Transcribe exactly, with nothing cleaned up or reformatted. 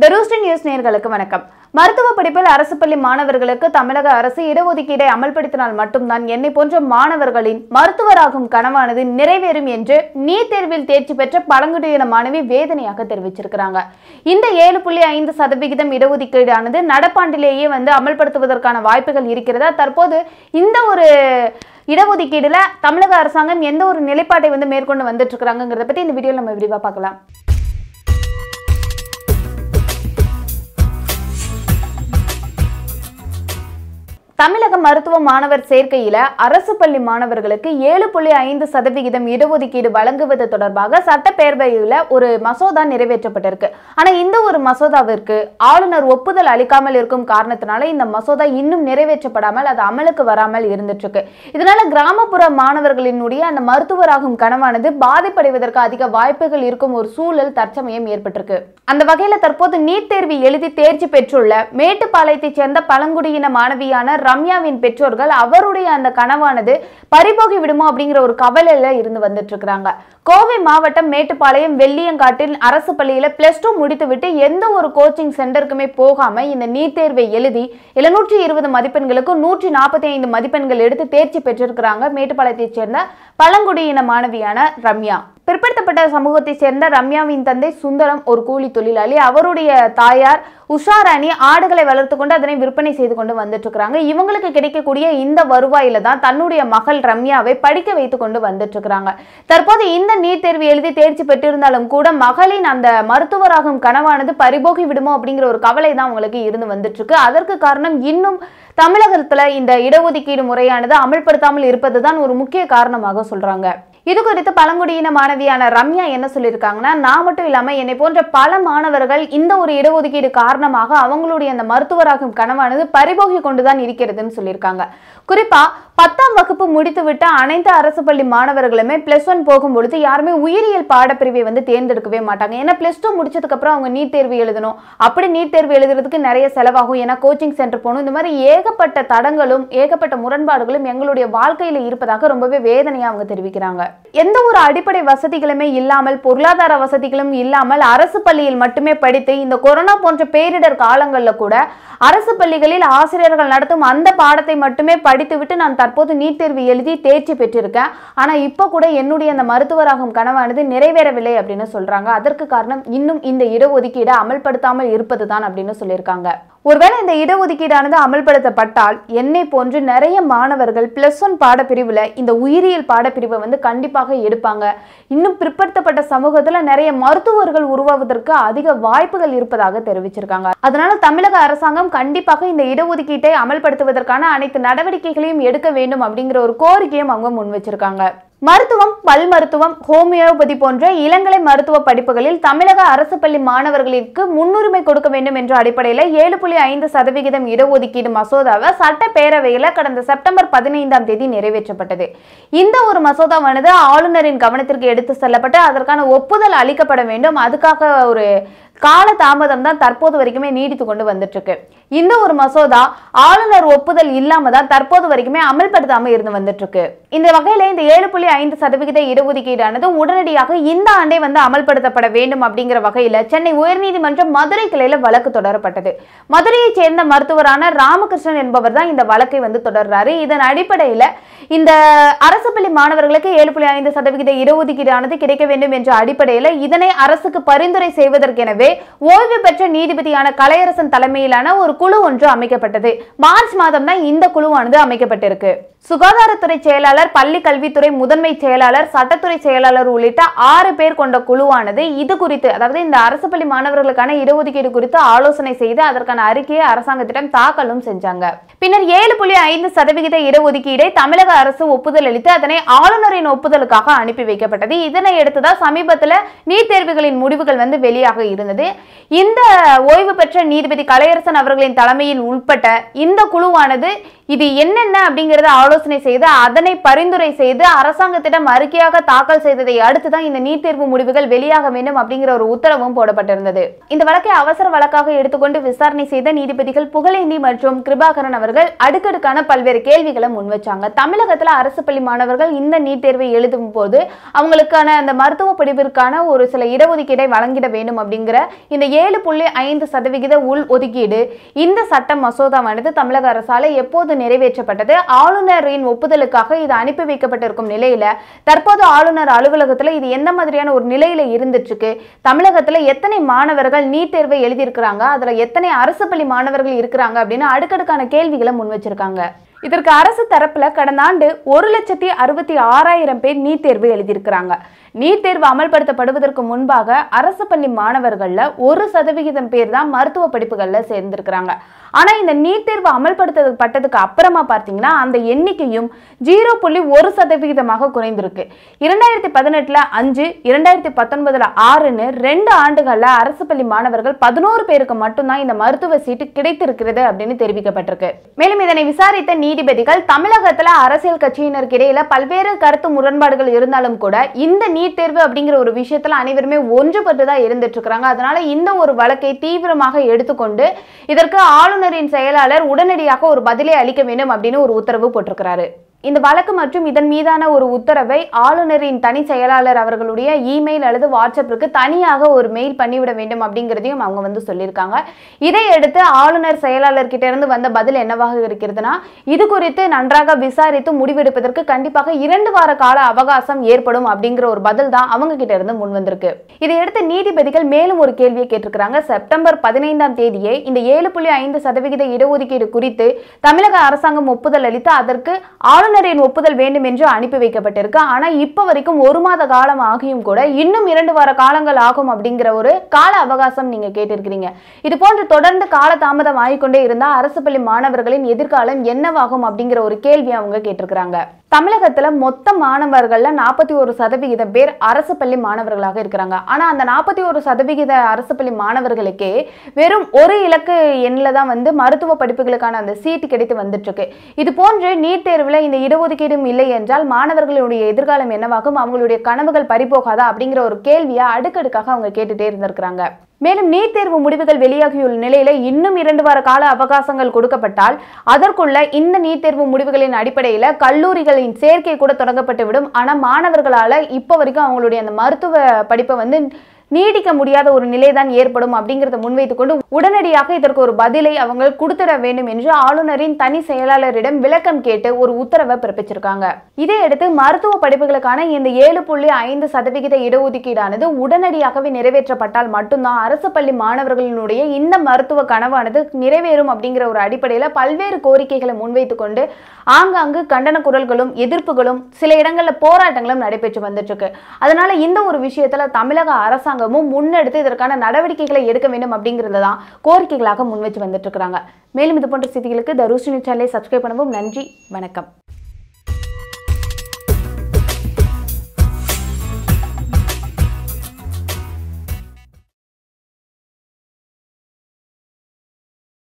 The Roostan News near Galakamanakum. Martha Padipal Arasapali Manavergalaka, Tamalaga Arasi, Idavukida, Amalpatitan Matumnan, Yeni Poncha Manavergalin, Marthuvarakum Kanavana, the Nereverum Yenje, Neat there will take Petra Paranguti and Manavi, Vedaniaka, their Vichiranga. In the Yelpulia in the Sadabik, the Midavukida, the Nadapandile, and the Amalpatavakana, Vipical Hirikada, Tarpode, in the Idavukidilla, Tamalaga Arsangam, Yendo, Nilipati, when the Merkunda and the Chukranga, the in the video Lamavriva Pakala. தமிழக மருத்துவ மாணவர் சேர்க்கையில அரசு பள்ளி மாணவர்களுக்கு ஏழு புள்ளி ஐந்து சதவீதம் இடஒதுக்கீடு வழங்குவது தொடர்பாக சட்டப்பேரவையில ஒரு மசோதா நிறைவேற்றப்பட்டிருக்கு. ஆனா இந்த ஒரு மசோதாவிற்கு ஆளுநர் ஒப்புதல் அளிக்காமல் இருக்கும் காரணத்தினால இந்த மசோதா இன்னும் நிறைவேற்றப்படாமல் அது அமலுக்கு வராமல் இருந்துருக்கு. இதனால கிராமப்புற மாணவர்களினுடைய அந்த மருத்துவராகும் கனவானது பாதிப்படைவதற்கு அதிக வாய்ப்புகள் இருக்கும் ஒரு சூழல் தற்சமயம் ஏற்பட்டிருக்கு. அந்த வகையில தற்போது நீட் தேர்வு எழுதி தேர்ச்சி பெற்றுள்ள மேட்டுப்பாளையத்தைச் சேர்ந்த பழங்குடியின மாணவியான ரம்யாவின் பெற்றோர்கள் அவருடைய அந்த கனவானது பறிபோகி விடுமோ அப்படிங்கற ஒரு கவலையில இருந்து வந்துட்டு இருக்காங்க. கோவை மாவட்டம் மேட்டுப்பாளையம் வெள்ளியங்காட்டில் அரசு பள்ளியில பிளஸ் டூ முடித்துவிட்டு எந்த ஒரு கோச்சிங் சென்டருக்குமே போகாம இந்த நீட் தேர்வை எழுதி எழுநூற்று இருபது மதிப்பெண்களுக்கு நூற்று நாற்பத்தைந்து மதிப்பெண்கள் எடுத்து தேர்ச்சி பெற்றிருக்காங்க மேட்டுப்பாளையத்தைச் சேர்ந்த பழங்குடியின மாணவியான ரம்யா. பிற்படுத்தப்பட்ட சமூகத்தைச் சேர்ந்த ரம்யாவின் தந்தை சுந்தரம் ஒரு கூலி தொழிலாளி. அவருடைய தாயார் உஷாராணி ஆடுகளை வளர்த்துக்கொண்டு அதனை விற்பனை செய்து கொண்டு வந்துட்டு இருக்காங்க. இவங்களுக்கு கிடைக்கக்கூடிய இந்த வருவாயில தான் தன்னுடைய மகள் ரம்யாவை படிக்க வைத்துக் கொண்டு வந்துட்டு இருக்காங்க. தற்போது இந்த நீட் தேர்வு எழுதி தேர்ச்சி பெற்றிருந்தாலும் கூட மகளின் அந்த மருத்துவராகும் கனவானது பறிபோகி விடுமோ அப்படிங்கிற ஒரு கவலை தான் அவங்களுக்கு இருந்து வந்துட்டு இருக்கு. அதற்கு காரணம் இன்னும் தமிழகத்துல இந்த இடஒதுக்கீடு முறையானது அமல்படுத்தாமல் இருப்பதுதான் ஒரு முக்கிய காரணமாக சொல்றாங்க. இது குறித்து பழங்குடியின மாணவியான ரம்யா என்ன சொல்லியிருக்காங்கன்னா, நான் மட்டும் இல்லாம என்னை போன்ற பல மாணவர்கள் இந்த ஒரு இடஒதுக்கீடு காரணமாக அவங்களுடைய அந்த மருத்துவராகும் கனவானது பறிபோகி கொண்டுதான் இருக்கிறதுன்னு சொல்லியிருக்காங்க. குறிப்பா பத்தாம் வகுப்பு முடித்துவிட்ட அனைத்து அரசு பள்ளி மாணவர்களுமே பிளஸ் ஒன் போகும்பொழுது யாருமே உயிரியல் பாடப்பிரிவை வந்து தேர்ந்தெடுக்கவே மாட்டாங்க. ஏன்னா பிளஸ் டூ முடிச்சதுக்கு அப்புறம் அவங்க நீட் தேர்வு எழுதணும், அப்படி நீட் தேர்வு எழுதுறதுக்கு நிறைய செலவாகும், ஏன்னா கோச்சிங் சென்டர் போகணும், இந்த மாதிரி ஏகப்பட்ட தடங்களும் ஏகப்பட்ட முரண்பாடுகளும் எங்களுடைய வாழ்க்கையில இருப்பதாக ரொம்பவே வேதனையா அவங்க தெரிவிக்கிறாங்க. எந்த ஒரு அடிப்படை வசதிகளுமே இல்லாமல் பொருளாதார வசதிகளும் இல்லாமல் அரசு பள்ளியில் மட்டுமே படித்து இந்த கொரோனா போன்ற பேரிடர் காலங்கள்ல கூட அரசு பள்ளிகளில் ஆசிரியர்கள் நடத்தும் அந்த பாடத்தை மட்டுமே படித்துவிட்டு நான் தற்போது நீட் தேர்வு எழுதி தேர்ச்சி பெற்றிருக்கேன், ஆனா இப்ப கூட என்னுடைய அந்த மருத்துவராகும் கனவானது நிறைவேறவில்லை அப்படின்னு சொல்றாங்க. அதற்கு காரணம் இன்னும் இந்த இடஒதுக்கீடு அமல்படுத்தாமல் இருப்பதுதான் அப்படின்னு சொல்லியிருக்காங்க. ஒருவேளை இந்த இடஒதுக்கீடானது அமல்படுத்தப்பட்டால் என்னை போன்று நிறைய மாணவர்கள் பிளஸ் ஒன் பாடப்பிரிவில் இந்த உயிரியல் பாடப்பிரிவை வந்து கண்டிப்பாக எடுப்பாங்க. இன்னும் பிற்படுத்தப்பட்ட சமூகத்தில் நிறைய மருத்துவர்கள் உருவாவதற்கு அதிக வாய்ப்புகள் இருப்பதாக தெரிவிச்சிருக்காங்க. அதனால தமிழக அரசாங்கம் கண்டிப்பாக இந்த இடஒதுக்கீட்டை அமல்படுத்துவதற்கான அனைத்து நடவடிக்கைகளையும் எடுக்க வேண்டும் அப்படிங்கிற ஒரு கோரிக்கையும் அவங்க முன் வச்சிருக்காங்க. மருத்துவம், பல் மருத்துவம், ஹோமியோபதி போன்ற இளங்கலை மருத்துவ படிப்புகளில் தமிழக அரசு பள்ளி மாணவர்களுக்கு முன்னுரிமை கொடுக்க வேண்டும் என்ற அடிப்படையில் ஏழு புள்ளி ஐந்து சதவிகிதம் இடஒதுக்கீடு மசோதாவை சட்டப்பேரவையில் கடந்த செப்டம்பர் பதினைந்தாம் தேதி நிறைவேற்றப்பட்டது. இந்த ஒரு மசோதாவானது ஆளுநரின் கவனத்திற்கு எடுத்து செல்லப்பட்டு அதற்கான ஒப்புதல் அளிக்கப்பட வேண்டும். அதுக்காக ஒரு கால தாமதம் தான் தற்போது வரைக்குமே நீடித்து கொண்டு வந்துட்டு இருக்கு. இந்த ஒரு மசோதா ஆளுநர் ஒப்புதல் இல்லாம தான் தற்போது வரைக்குமே அமல்படுத்தாம இருந்து வந்துட்டு இருக்கு. இந்த வகையில இந்த ஏழு புள்ளி ஐந்து சதவிகித இடஒதுக்கீடானது உடனடியாக இந்த ஆண்டே வந்து அமல்படுத்தப்பட வேண்டும் அப்படிங்கிற வகையில சென்னை உயர்நீதிமன்றம் மதுரை கிளையில வழக்கு தொடரப்பட்டது. மதுரையைச் சேர்ந்த மருத்துவரான ராமகிருஷ்ணன் என்பவர் தான் இந்த வழக்கை வந்து தொடர்றாரு. இதன் அடிப்படையில இந்த அரசு பள்ளி மாணவர்களுக்கு ஏழு புள்ளி ஐந்து சதவிகித இடஒதுக்கீடானது கிடைக்க வேண்டும் என்ற அடிப்படையில இதனை அரசுக்கு பரிந்துரை செய்வதற்கெனவே ஓய்வு பெற்ற நீதிபதியான கலையரசன் தலைமையிலான ஒரு குழு ஒன்று அமைக்கப்பட்டது. மார்ச் மாதம் தான் இந்த குழுவானது அமைக்கப்பட்டிருக்கு. சுகாதாரத்துறை செயலாளர், பள்ளி கல்வித்துறை முதன்மை செயலாளர், சட்டத்துறை செயலாளர் உள்ளிட்ட ஆறு பேர் கொண்ட குழுவானது இது குறித்து, அதாவது இந்த அரசு பள்ளி மாணவர்களுக்கான இடஒதுக்கீடு குறித்து ஆலோசனை செய்து அதற்கான அறிக்கையை அரசாங்கத்திடம் தாக்கலும் செஞ்சாங்க. பின்னர் ஏழு புள்ளி ஐந்து சதவிகித இடஒதுக்கீடை தமிழக அரசு ஒப்புதல் அளித்து அதனை ஆளுநரின் ஒப்புதலுக்காக அனுப்பி வைக்கப்பட்டது. இதனை அடுத்துதான் சமீபத்தில் நீட் தேர்வுகளின் முடிவுகள் வந்து வெளியாக இருந்தது. இந்த ஓய்வு பெற்ற நீதிபதி கலையரசன் அவர்களின் தலைமையில் உட்பட்ட இந்த குழுவானது இது என்னென்ன அப்படிங்கறத ஆலோசனை செய்து அதனை பரிந்துரை செய்து அரசாங்கத்திடம் அறிக்கையாக தாக்கல் செய்ததை அடுத்து தான் இந்த நீட் தேர்வு முடிவுகள் வெளியாக வேண்டும் அப்படிங்கிற ஒரு உத்தரவும் போடப்பட்டிருந்தது. இந்த வழக்கை அவசர வழக்காக எடுத்துக்கொண்டு விசாரணை செய்த நீதிபதிகள் புகழேந்தி மற்றும் கிருபாகரன் அவர்கள் அடுக்கடுக்கான பல்வேறு கேள்விகளை முன்வச்சாங்க. தமிழகத்துல அரசு பள்ளி மாணவர்கள் இந்த நீட் தேர்வை எழுதும் போது அவங்களுக்கான அந்த மருத்துவ படிப்பிற்கான ஒரு சில இடஒதுக்கீடை வழங்கிட வேண்டும் அப்படிங்கிற இந்த ஏழு புள்ளி ஐந்து சதவிகித உள் ஒதுக்கீடு இந்த சட்ட மசோதாவானது தமிழக அரசால எப்போது நிறைவேற்றப்பட்டது, ஆளுநரின் ஒப்புதலுக்காக இது அனுப்பி வைக்கப்பட்டிருக்கும் நிலையில தற்போது ஆளுநர் அலுவலகத்துல இது எந்த மாதிரியான ஒரு நிலையில இருந்துச்சு, தமிழகத்துல எத்தனை மாணவர்கள் நீட் தேர்வை எழுதியிருக்கிறாங்க, அதுல எத்தனை அரசு பள்ளி மாணவர்கள் இருக்கிறாங்க அப்படின்னு அடுக்கடுக்கான கேள்விகளை முன் வச்சிருக்காங்க. இதற்கு அரசு தரப்புல கடந்த ஆண்டு ஒரு லட்சத்தி அறுபத்தி ஆறாயிரம் பேர் நீட் தேர்வு எழுதியிருக்கிறாங்க. நீட் தேர்வு அமல்படுத்தப்படுவதற்கு முன்பாக அரசு பள்ளி மாணவர்கள்ல ஒரு சதவிகிதம் பேர் தான் மருத்துவ படிப்புகள்ல சேர்ந்திருக்கிறாங்க. ஆனா இந்த நீட் தேர்வு அமல்படுத்தப்பட்டதுக்கு அப்புறமா பார்த்தீங்கன்னா அந்த எண்ணிக்கையும் ஜீரோ புள்ளி ஒரு சதவிகிதமாக குறைந்திருக்கு. இரண்டாயிரத்தி பதினெட்டுல அஞ்சு, இரண்டாயிரத்தி பத்தொன்பதுல ஆறுன்னு ரெண்டு ஆண்டுகள்ல அரசு பள்ளி மாணவர்கள் பதினோரு பேருக்கு மட்டும்தான் இந்த மருத்துவ சீட்டு கிடைத்திருக்கிறது அப்படின்னு தெரிவிக்கப்பட்டிருக்கு. மேலும் இதனை விசாரித்த நீதிபதிகள் தமிழகத்துல அரசியல் கட்சியினருக்கிடையில பல்வேறு கருத்து முரண்பாடுகள் இருந்தாலும் கூட இந்த நீட் தேர்வு அப்படிங்கிற ஒரு விஷயத்துல அனைவருமே ஒன்றுபட்டுதான் இருந்துட்டு இருக்கிறாங்க. அதனால இந்த ஒரு வழக்கை தீவிரமாக எடுத்துக்கொண்டு இதற்கு ஆளுநரின் செயலாளர் உடனடியாக ஒரு பதிலை அளிக்க வேண்டும் அப்படின்னு ஒரு உத்தரவு போட்டிருக்கிறாரு. இந்த வழக்கு மற்றும் இதன் மீதான ஒரு உத்தரவை ஆளுநரின் தனி செயலாளர் அவர்களுடைய இமெயில் அல்லது வாட்ஸ்அப்பிற்கு தனியாக ஒரு மெயில் பண்ணிவிட வேண்டும் அப்படிங்கிறதையும் அவங்க வந்து சொல்லியிருக்காங்க. இதையடுத்து ஆளுநர் செயலாளர்கிட்ட இருந்து வந்த பதில் என்னவாக இருக்கிறதுனா, இது குறித்து நன்றாக விசாரித்து முடிவெடுப்பதற்கு கண்டிப்பாக இரண்டு வார கால அவகாசம் ஏற்படும் அப்படிங்கிற ஒரு பதில் தான் அவங்க கிட்ட இருந்து முன் வந்திருக்கு. இதையடுத்து நீதிபதிகள் மேலும் ஒரு கேள்வியை கேட்டிருக்கிறாங்க. செப்டம்பர் பதினைந்தாம் தேதியே இந்த ஏழு புள்ளி ஐந்து சதவிகித இடஒதுக்கீடு குறித்து தமிழக அரசாங்கம் ஒப்புதல் அளித்து அதற்கு ஆளுநர் ஆளுநரின் ஒப்புதல் வேண்டும் என்று அனுப்பி வைக்கப்பட்டிருக்கு. ஆனா இப்ப வரைக்கும் ஒரு மாத காலம் ஆகியும் கூட இன்னும் இரண்டு வார காலங்கள் ஆகும் அப்படிங்கிற ஒரு கால அவகாசம் நீங்க கேட்டிருக்கிறீங்க. இது போன்று தொடர்ந்து கால தாமதம் ஆகிக்கொண்டே இருந்தா அரசு பள்ளி மாணவர்களின் எதிர்காலம் என்னவாகும் அப்படிங்கிற ஒரு கேள்வி அவங்க கேட்டிருக்கிறாங்க. தமிழகத்துல மொத்த மாணவர்கள்ல நாற்பத்தி ஒரு சதவிகித பேர் அரசு பள்ளி மாணவர்களாக இருக்கிறாங்க. ஆனா அந்த நாற்பத்தி ஒரு சதவிகித அரசு பள்ளி மாணவர்களுக்கே வெறும் ஒரு இலக்கு எண்ணில தான் வந்து மருத்துவ படிப்புகளுக்கான அந்த சீட்டு கிடைத்து வந்துட்டு இருக்கு. இது போன்று நீட் தேர்வுல இந்த இடஒதுக்கீடும் இல்லை என்றால் மாணவர்களுடைய எதிர்காலம் என்னவாகும், அவங்களுடைய கனவுகள் பறிபோகாதா அப்படிங்கிற ஒரு கேள்வியா அடுக்கடுக்காக அவங்க கேட்டுட்டே இருந்திருக்கிறாங்க. மேலும் நீட் தேர்வு முடிவுகள் வெளியாகியுள்ள நிலையில இன்னும் இரண்டு வார கால அவகாசங்கள் கொடுக்கப்பட்டால் அதற்குள்ள இந்த நீட் தேர்வு முடிவுகளின் அடிப்படையில கல்லூரிகளின் சேர்க்கை கூட தொடங்கப்பட்டுவிடும். ஆனா மாணவர்களால இப்ப வரைக்கும் அவங்களுடைய அந்த மருத்துவ படிப்பை வந்து நீடிக்க முடியாத ஒரு நிலைதான் ஏற்படும் அப்படிங்கிறத முன்வைத்துக் கொண்டு உடனடியாக இதற்கு ஒரு பதிலை அவங்க கொடுத்துட வேண்டும் என்று ஆளுநரின் தனி செயலாளரிடம் விளக்கம் கேட்டு ஒரு உத்தரவை பிறப்பிச்சிருக்காங்க. இதையடுத்து மருத்துவ படிப்புகளுக்கான இந்த ஏழு புள்ளி ஐந்து சதவிகித இடஒதுக்கீடானது உடனடியாகவே நிறைவேற்றப்பட்டால் மட்டும்தான் அரசு பள்ளி மாணவர்களினுடைய இந்த மருத்துவ கனவானது நிறைவேறும் அப்படிங்கிற ஒரு அடிப்படையில பல்வேறு கோரிக்கைகளை முன்வைத்துக் கொண்டு ஆங்காங்கு கண்டன குரல்களும் எதிர்ப்புகளும் சில இடங்களில் போராட்டங்களும் நடைபெற்று வந்துட்டு இருக்கு. அதனால இந்த ஒரு விஷயத்துல தமிழக அரசாங்கம் முன்னெடுத்து இதற்கான நடவடிக்கைகளை எடுக்க வேண்டும் அப்படிங்கறதுதான் கோரிக்கைகளாக முன்வச்சு வந்துட்டு இருக்காங்க. மேலும் இது போன்ற செய்திகளுக்கு தருஷினி சேனலை சப்ஸ்கிரைப் பண்ணவும். நன்றி, வணக்கம்.